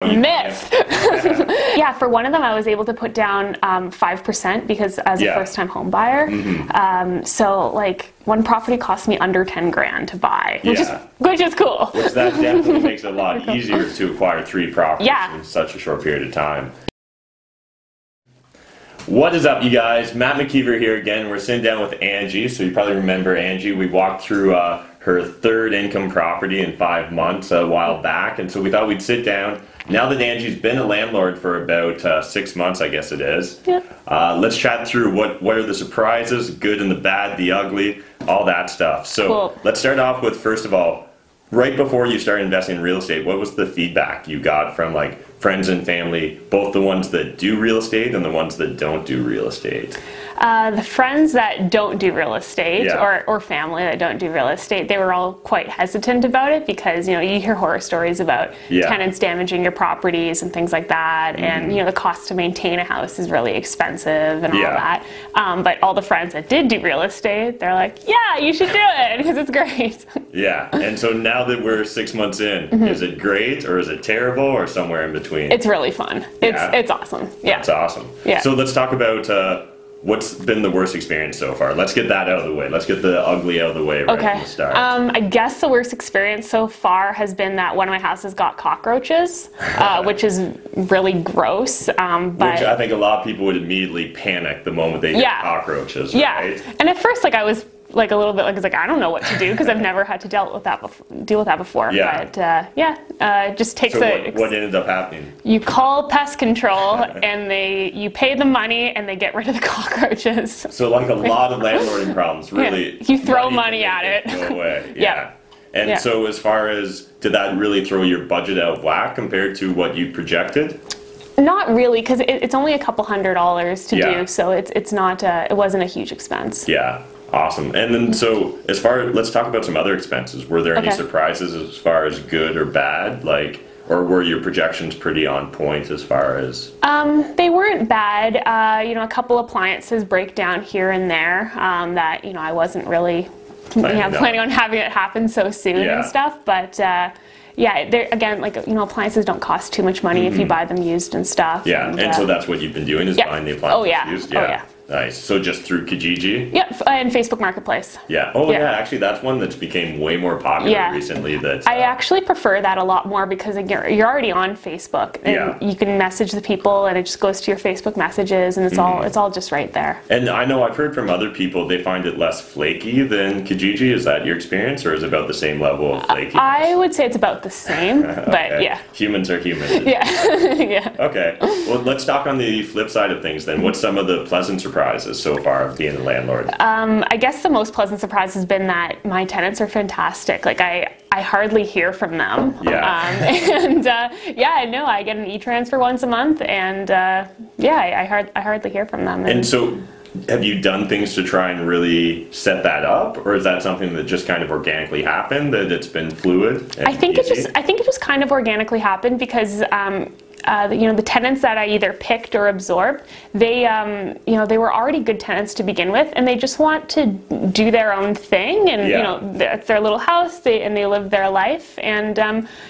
Myth. Yeah, for one of them I was able to put down 5% because as a first-time home buyer, so like one property cost me under 10 grand to buy, which is cool. Which that definitely makes it a lot easier to acquire 3 properties in such a short period of time. What is up, you guys? Matt McKeever here again. We're sitting down with Angie. So you probably remember Angie. We walked through her third income property in 5 months a while back, and so we thought we'd sit down. Now that Angie's been a landlord for about 6 months, I guess it is, let's chat through what are the surprises, good and the bad, the ugly, all that stuff. So let's start off with, first of all, right before you started investing in real estate, what was the feedback you got from like friends and family, both the ones that do real estate and the ones that don't do real estate? The friends that don't do real estate or family that don't do real estate, they were all quite hesitant about it because, you know, you hear horror stories about tenants damaging your properties and things like that, and, you know, the cost to maintain a house is really expensive and all that. But all the friends that did do real estate, they're like, yeah, you should do it because it's great. Yeah, and so now that we're 6 months in, is it great or is it terrible or somewhere in between? It's really fun. It's awesome. Yeah. It's awesome. Yeah. So let's talk about what's been the worst experience so far? Let's get that out of the way. Let's get the ugly out of the way right from the start. I guess the worst experience so far has been that one of my houses got cockroaches, which is really gross. But which I think a lot of people would immediately panic the moment they get cockroaches, right? Yeah. And at first, like, I was like a little bit like, it's like, I don't know what to do because I've never had to deal with that before. Yeah. But it just takes what ended up happening? You call pest control and you pay the money and they get rid of the cockroaches. So like a lot of landlording problems, really. You throw money at it. Go away. Yeah. And so as far as, did that really throw your budget out of whack compared to what you projected? Not really, because it's only a couple $100 to do, so it's not, it wasn't a huge expense. Yeah. Awesome. And then so as far as, let's talk about some other expenses. Were there any surprises as far as good or bad? Like, or were your projections pretty on point as far as? They weren't bad. You know, a couple appliances break down here and there that, you know, I wasn't really planning on having it happen so soon and stuff. But yeah, again, like, you know, appliances don't cost too much money if you buy them used and stuff. Yeah, and so that's what you've been doing is buying the appliances used? Yeah. Oh, yeah. Nice. So just through Kijiji? Yep, and Facebook Marketplace. Yeah. Oh, yeah. Actually, that's one that's became way more popular recently. I actually prefer that a lot more because you're already on Facebook and you can message the people and it just goes to your Facebook messages and it's all just right there. And I know I've heard from other people they find it less flaky than Kijiji. Is that your experience, or is it about the same level of flakiness? I would say it's about the same, but yeah. Humans are humans. Yeah. Okay. Well, let's talk on the flip side of things then. What's some of the pleasant surprises so far of being a landlord? I guess the most pleasant surprise has been that my tenants are fantastic. Like I hardly hear from them. Yeah. No, I get an e-transfer once a month, and I hardly hear from them. And so, have you done things to try and really set that up, or is that something that just kind of organically happened? That it's been fluid? I think it just kind of organically happened because. You know, the tenants that I either picked or absorbed, they, you know, they were already good tenants to begin with, and they just want to do their own thing, and you know, it's their little house, and they live their life, and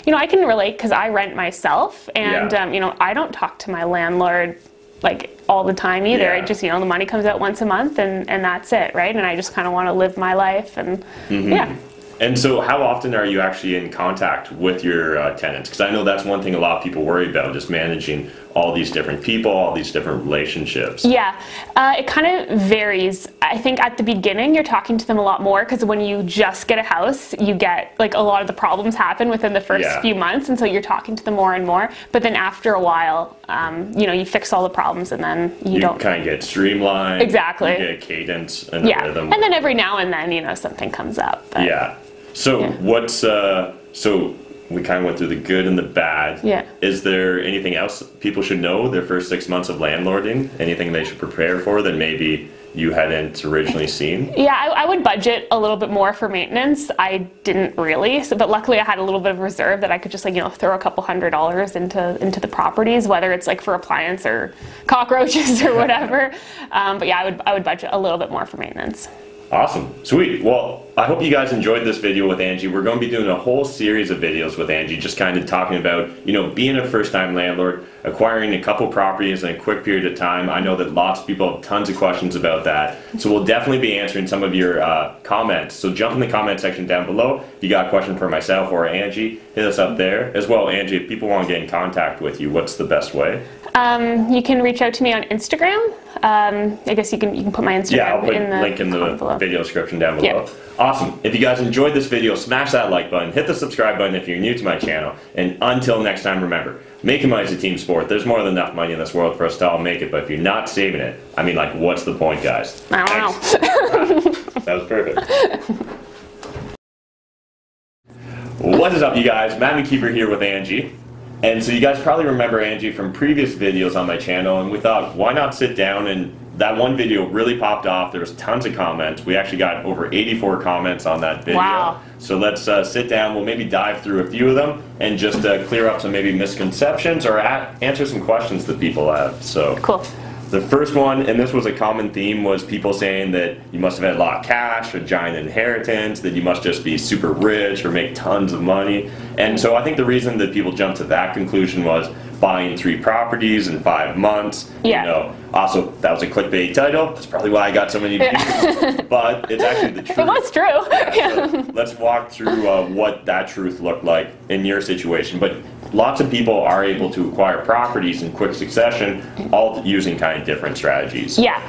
you know, I can relate because I rent myself, and you know, I don't talk to my landlord like all the time either. It just, you know, the money comes out once a month, and that's it, right? And I just kind of want to live my life, and yeah. And so how often are you actually in contact with your tenants? Because I know that's one thing a lot of people worry about, just managing all these different people, all these different relationships. Yeah, it kind of varies. I think at the beginning you're talking to them a lot more because when you just get a house, you get like a lot of the problems happen within the first few months, and so you're talking to them more and more. But then after a while, you know, you fix all the problems, and then you don't kind of get streamlined. Exactly. You get a cadence and a rhythm. And then every now and then, you know, something comes up. But. Yeah. So what's so we kind of went through the good and the bad. Yeah. Is there anything else people should know their first 6 months of landlording? Anything they should prepare for that maybe you hadn't originally seen? Yeah, I would budget a little bit more for maintenance. I didn't really, but luckily I had a little bit of reserve that I could just, like, you know, throw a couple $100 into the properties, whether it's like for appliance or cockroaches or whatever. But yeah, I would budget a little bit more for maintenance. Awesome. Sweet. Well, I hope you guys enjoyed this video with Angie. We're going to be doing a whole series of videos with Angie, just kind of talking about, you know, being a first-time landlord, acquiring a couple properties in a quick period of time. I know that lots of people have tons of questions about that. So we'll definitely be answering some of your comments. So jump in the comment section down below. If you got a question for myself or Angie, hit us up there. As well, Angie, if people want to get in contact with you, what's the best way? You can reach out to me on Instagram. I guess you can put my Instagram in the link in the video description down below. Yep. Awesome. If you guys enjoyed this video, smash that like button, hit the subscribe button if you're new to my channel, and until next time, remember, making money is a team sport. There's more than enough money in this world for us to all make it, but if you're not saving it, I mean, like, what's the point, guys? I don't know. That was perfect. What is up, you guys? Matt McKeever here with Angie. And so you guys probably remember Angie from previous videos on my channel, and we thought, why not sit down? And that one video really popped off. There was tons of comments. We actually got over 84 comments on that video. Wow. So let's sit down. We'll maybe dive through a few of them and just clear up some maybe misconceptions or answer some questions that people have. So cool. The first one, and this was a common theme, was people saying that you must have had a lot of cash, a giant inheritance, that you must just be super rich or make tons of money. And so I think the reason that people jumped to that conclusion was buying 3 properties in 5 months. Yeah. You know, also, that was a clickbait title. That's probably why I got so many views. But it's actually the truth. It was true. Yeah, so let's walk through what that truth looked like in your situation. But lots of people are able to acquire properties in quick succession, all using kind of different strategies. Yeah.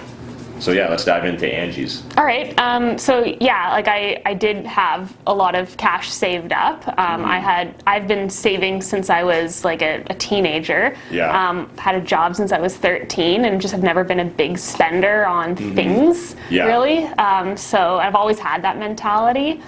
So yeah, let's dive into Angie's. All right. So yeah, like I did have a lot of cash saved up. I've been saving since I was like a teenager. Yeah. Had a job since I was 13, and just have never been a big spender on things. Yeah. Really. So I've always had that mentality.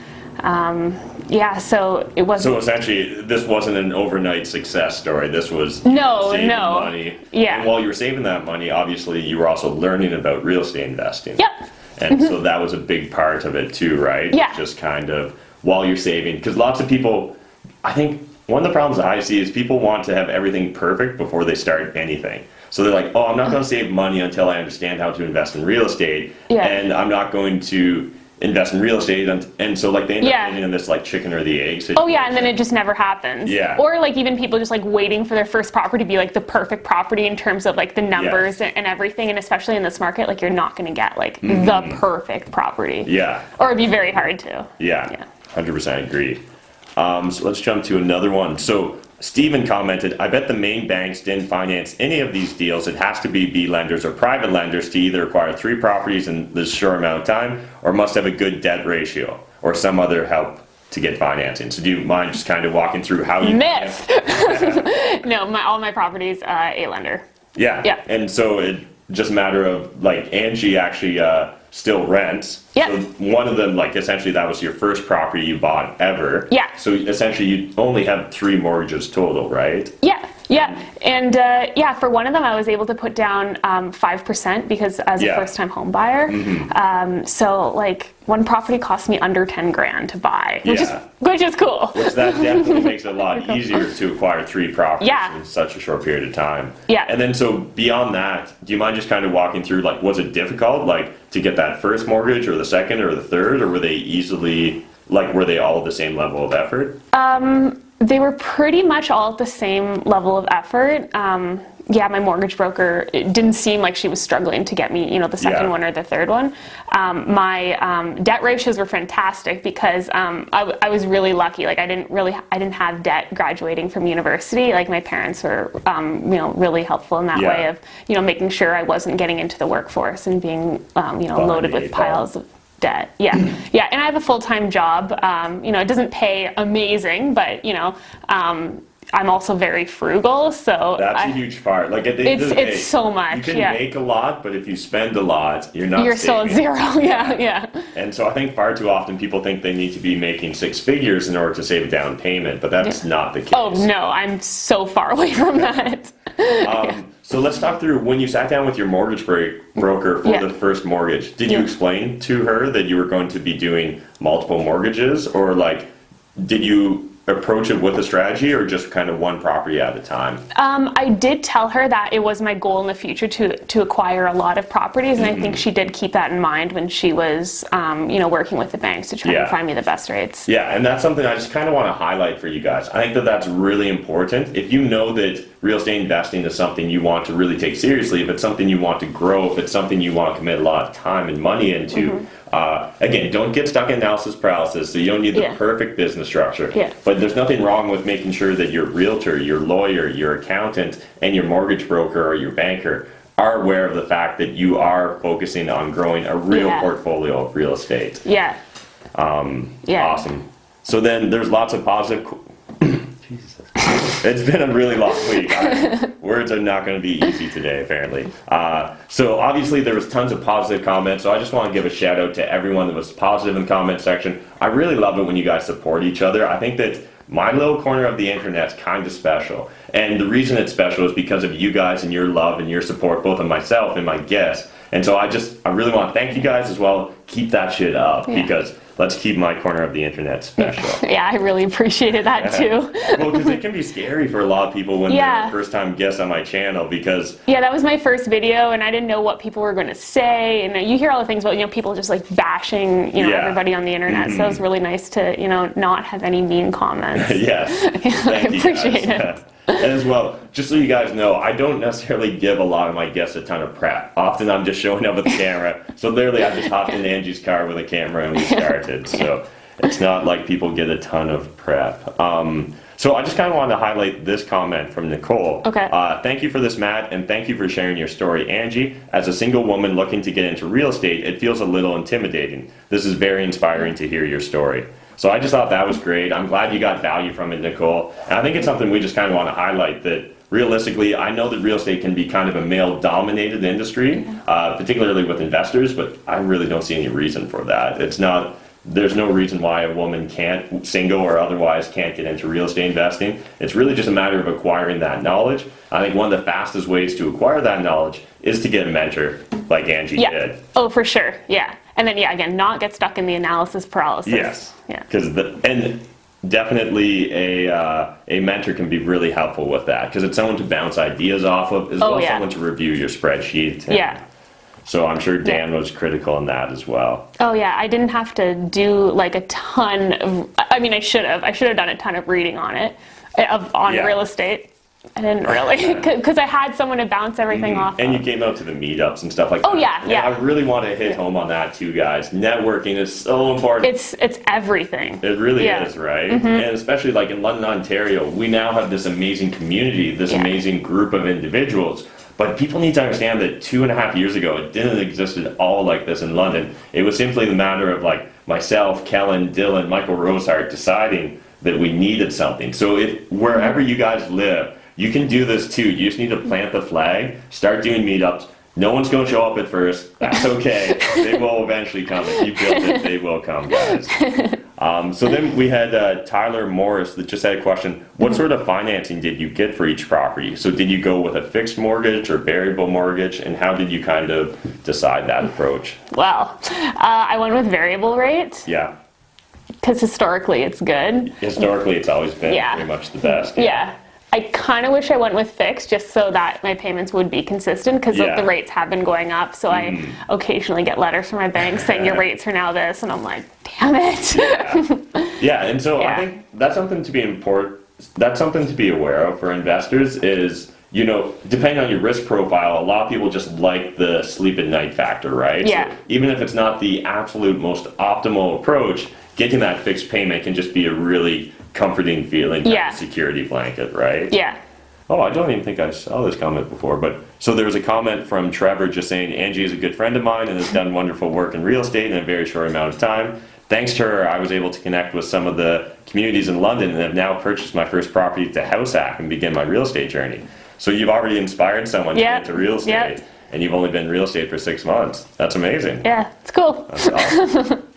Yeah, so it wasn't. So essentially, this wasn't an overnight success story. This was saving money. Yeah. And while you were saving that money, obviously, you were also learning about real estate investing. Yep. And so that was a big part of it too, right? Yeah. Just kind of while you're saving, because lots of people, I think one of the problems I see is people want to have everything perfect before they start anything. So they're like, oh, I'm not going to save money until I understand how to invest in real estate, and I'm not going to invest in real estate, and so like they end up in this like chicken or the egg situation. Oh yeah, and then it just never happens. Yeah. Or like even people just like waiting for their first property to be like the perfect property in terms of like the numbers and everything, and especially in this market, like you're not going to get like the perfect property. Yeah. Or it'd be very hard to. Yeah. Yeah. 100% agree. So let's jump to another one. So Stephen commented, I bet the main banks didn't finance any of these deals. It has to be B lenders or private lenders to either acquire 3 properties in this short amount of time, or must have a good debt ratio or some other help to get financing. So do you mind just kind of walking through how you... Myth! No, all my properties, A lender. Yeah. Yeah. And so it just a matter of, like, Angie actually still rents. Yep. So one of them, like, essentially that was your first property you bought ever. Yeah. So essentially you only have 3 mortgages total, right? Yeah. Yeah. And yeah, for one of them I was able to put down 5% because as a first-time home buyer. So like one property cost me under 10 grand to buy, which is cool. Which that definitely makes it a lot easier to acquire 3 properties in such a short period of time. Yeah. And then so beyond that, do you mind just kind of walking through, like, was it difficult, like, to get that first mortgage or the second or the third, or were they easily, like, were they all the same level of effort? They were pretty much all at the same level of effort. Yeah, my mortgage broker, it didn't seem like she was struggling to get me, you know, the second one or the third one. My debt ratios were fantastic because I was really lucky. Like I didn't have debt graduating from university. Like my parents were, you know, really helpful in that way of, you know, making sure I wasn't getting into the workforce and being, you know, loaded with piles of debt. Yeah. Yeah. And I have a full-time job. You know, it doesn't pay amazing, but, you know, I'm also very frugal, so that's a huge part. Like it's so much. You can make a lot, but if you spend a lot, you're still at zero. Yeah, yeah. And so I think far too often people think they need to be making 6 figures in order to save a down payment, but that's not the case. Oh no, I'm so far away from that. So let's talk through when you sat down with your mortgage broker for the first mortgage. Did you explain to her that you were going to be doing multiple mortgages, or like did you approach it with a strategy or just kind of one property at a time? I did tell her that it was my goal in the future to acquire a lot of properties, and I think she did keep that in mind when she was you know, working with the banks to try and find me the best rates. Yeah, and that's something I just kind of want to highlight for you guys. I think that that's really important. If you know that real estate investing is something you want to really take seriously, if it's something you want to grow, if it's something you want to commit a lot of time and money into, again, don't get stuck in analysis paralysis, so you don't need the perfect business structure. But there's nothing wrong with making sure that your realtor, your lawyer, your accountant, and your mortgage broker or your banker are aware of the fact that you are focusing on growing a real portfolio of real estate. Awesome. So then there's lots of positive... Jesus. It's been a really long week. Words are not going to be easy today, apparently. So obviously there was tons of positive comments, so I just want to give a shout out to everyone that was positive in the comment section. I really love it when you guys support each other. I think that my little corner of the internet's kind of special, and the reason it's special is because of you guys and your love and your support, both of myself and my guests. And so I really want to thank you guys as well. Keep that shit up, because let's keep my corner of the internet special. Yeah, I really appreciated that too. Well, because it can be scary for a lot of people when they're first time guests on my channel, because... Yeah, that was my first video, and I didn't know what people were going to say, and you hear all the things about, you know, people just like bashing, you know, everybody on the internet, so it was really nice to, you know, not have any mean comments. Thank you appreciate it. And as well, just so you guys know, I don't necessarily give a lot of my guests a ton of prep. Often I'm just showing up with the camera. So literally I just hopped in Angie's car with a camera and we started. So it's not like people get a ton of prep. So I just kind of wanted to highlight this comment from Nicole. Thank you for this, Matt, and thank you for sharing your story, Angie. As a single woman looking to get into real estate, it feels a little intimidating. This is very inspiring to hear your story. So I just thought that was great. I'm glad you got value from it, Nicole. And I think it's something we just kind of want to highlight, that realistically, I know that real estate can be kind of a male-dominated industry, particularly with investors, but I really don't see any reason for that. It's not, there's no reason why a woman can't, single or otherwise, can't get into real estate investing. It's really just a matter of acquiring that knowledge. I think one of the fastest ways to acquire that knowledge is to get a mentor like Angie did. Oh, for sure, And then, again, not get stuck in the analysis paralysis. And definitely a mentor can be really helpful with that, because it's someone to bounce ideas off of, as well as someone to review your spreadsheet. So I'm sure Dan was critical in that as well. I didn't have to do like a ton of, I mean, I should have done a ton of reading on it, on real estate. I didn't really, because I had someone to bounce everything off of. And you came out to the meetups and stuff like that. I really want to hit home on that too, guys. Networking is so important. It's everything. It really is, right? And especially like in London, Ontario, we now have this amazing community, this amazing group of individuals. But people need to understand that 2.5 years ago, it didn't exist at all like this in London. It was simply the matter of like myself, Kellen, Dylan, Michael Rosehart deciding that we needed something. So if wherever you guys live, you can do this too. You just need to plant the flag, start doing meetups. No one's going to show up at first. That's okay. They will eventually come. If you build it, they will come, guys. So then we had Tyler Morris that just had a question. What sort of financing did you get for each property? So did you go with a fixed mortgage or variable mortgage, and how did you kind of decide that approach? Well, I went with variable rate. Because historically it's good. Historically it's always been pretty much the best. I kind of wish I went with fixed, just so that my payments would be consistent, because the rates have been going up. So I occasionally get letters from my bank saying your rates are now this, and I'm like, damn it. And so I think that's something to be important. That's something to be aware of for investors is, you know, depending on your risk profile, a lot of people just like the sleep at night factor, right? So even if it's not the absolute most optimal approach, getting that fixed payment can just be a really comforting feeling, security blanket, right? Oh, I don't even think I saw this comment before, but so there was a comment from Trevor just saying, Angie is a good friend of mine and has done wonderful work in real estate in a very short amount of time. Thanks to her, I was able to connect with some of the communities in London and have now purchased my first property to house hack and begin my real estate journey. So you've already inspired someone to get into real estate, and you've only been in real estate for 6 months. That's amazing. Yeah, it's cool. That's awesome.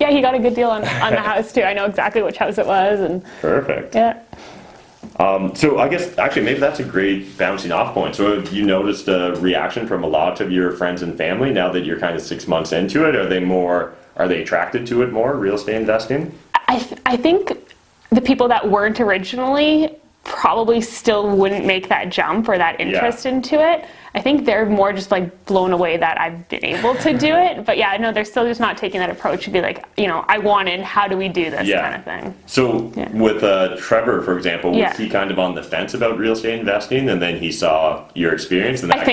Yeah, he got a good deal on the house too. I know exactly which house it was. And perfect. So I guess actually maybe that's a great bouncing off point. So have you noticed a reaction from a lot of your friends and family now that you're kind of 6 months into it? Are they attracted to it more, real estate investing? I think the people that weren't originally probably still wouldn't make that jump or that interest into it. I think they're more just like blown away that I've been able to do it. But yeah, no, they're still just not taking that approach to be like, you know, I wanted, how do we do this kind of thing. So with Trevor, for example, was he kind of on the fence about real estate investing, and then he saw your experience and that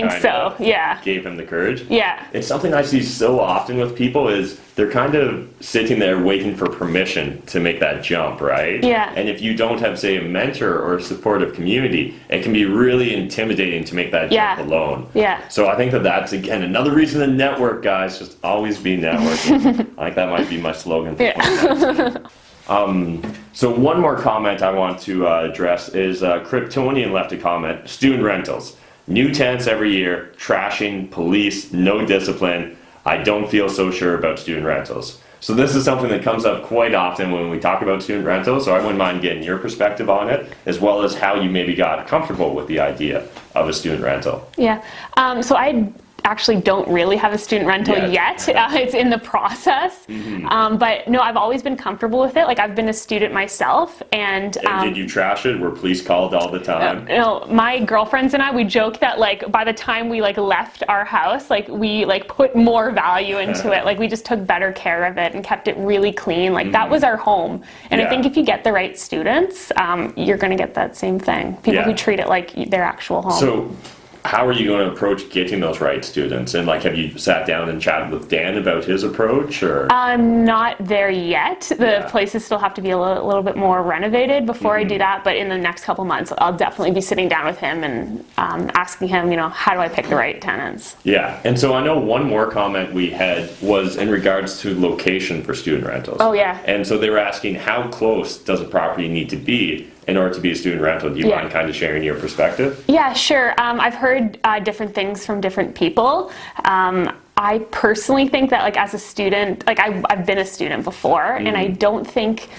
gave him the courage? Yeah. It's something I see so often with people is they're kind of sitting there waiting for permission to make that jump, right? Yeah. And if you don't have, say, a mentor or a supportive community, it can be really intimidating to make that jump alone. Yeah. So I think that that's, again, another reason to network, guys. Just always be networking. I think that might be my slogan. Yeah. So one more comment I want to address is Kryptonian left a comment. Student rentals. New tents every year. Trashing. Police. No discipline. I don't feel so sure about student rentals. So this is something that comes up quite often when we talk about student rentals, so I wouldn't mind getting your perspective on it, as well as how you maybe got comfortable with the idea of a student rental. Yeah, so I actually don't really have a student rental yet. It's in the process. Mm-hmm. But no, I've always been comfortable with it. Like, I've been a student myself. And did you trash it? Were police called all the time? No, my girlfriends and I, we joke that like by the time we like left our house, like we like put more value into it. Like, we just took better care of it and kept it really clean. Like, that was our home. And I think if you get the right students, you're going to get that same thing. People who treat it like their actual home. So, how are you going to approach getting those right students? And like, have you sat down and chatted with Dan about his approach? Or I'm not there yet. The places still have to be a little bit more renovated before I do that. But in the next couple months, I'll definitely be sitting down with him and asking him, you know, how do I pick the right tenants? Yeah. And so I know one more comment we had was in regards to location for student rentals. Oh yeah. And so they were asking, how close does a property need to be in order to be a student rental? Do you mind kind of sharing your perspective? Yeah, sure. I've heard different things from different people. I personally think that like as a student, like I've been a student before, and I don't think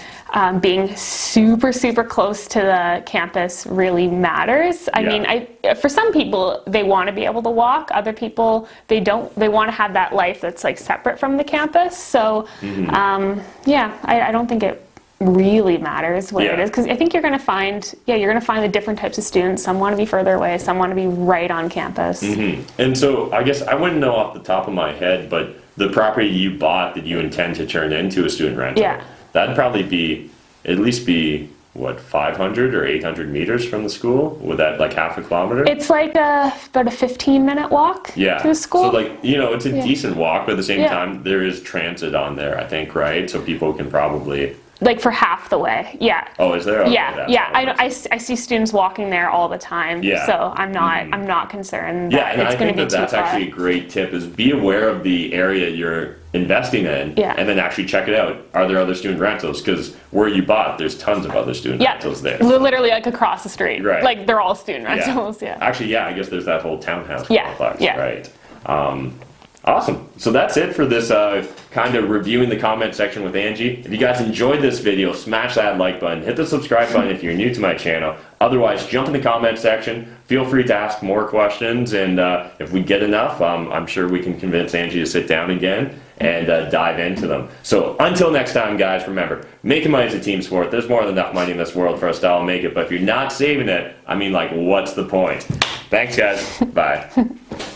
being super close to the campus really matters. I mean, for some people, they want to be able to walk. Other people, they don't. They want to have that life that's like separate from the campus. So yeah, I don't think it really matters what it is, because I think you're going to find the different types of students. Some want to be further away, some want to be right on campus. And so I guess I wouldn't know off the top of my head, but the property you bought that you intend to turn into a student rental, that'd probably be at least what, 500 or 800 meters from the school? Would that, like, half a kilometer? It's like about a 15-minute walk to the school. So, like, you know, it's a decent walk, but at the same time, there is transit on there, I think, right? So people can probably... Like, for half the way, Oh, is there? Okay, I see students walking there all the time, so I'm not concerned that it's going to be too far. Yeah, and I think that's actually a great tip, is be aware of the area you're investing in, and then actually check it out. Are there other student rentals? Because where you bought, there's tons of other student rentals there. Literally, like, across the street. Right. Like, they're all student rentals, Actually, I guess there's that whole townhouse complex, right? Awesome. So that's it for this kind of reviewing the comment section with Angie. If you guys enjoyed this video, smash that like button, hit the subscribe button if you're new to my channel. Otherwise, jump in the comment section. Feel free to ask more questions, and if we get enough, I'm sure we can convince Angie to sit down again and dive into them. So until next time, guys, remember, making money is a team sport. There's more than enough money in this world for us to all make it, but if you're not saving it, I mean, like, what's the point? Thanks, guys. Bye.